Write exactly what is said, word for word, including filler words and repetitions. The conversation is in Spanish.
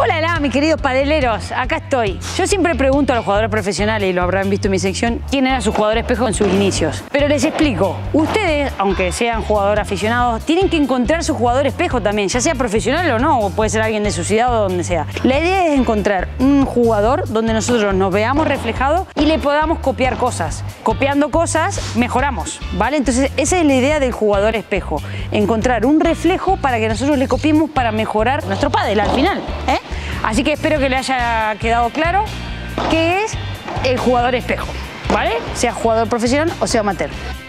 Hola, hola, mis queridos padeleros, acá estoy. Yo siempre pregunto a los jugadores profesionales, y lo habrán visto en mi sección, quién era su jugador espejo en sus inicios. Pero les explico, ustedes, aunque sean jugadores aficionados, tienen que encontrar su jugador espejo también, ya sea profesional o no, o puede ser alguien de su ciudad o donde sea. La idea es encontrar un jugador donde nosotros nos veamos reflejados y le podamos copiar cosas. Copiando cosas, mejoramos, ¿vale? Entonces, esa es la idea del jugador espejo, encontrar un reflejo para que nosotros le copiemos para mejorar nuestro pádel al final, ¿eh? Así que espero que le haya quedado claro qué es el jugador espejo, ¿vale? Sea jugador profesional o sea amateur.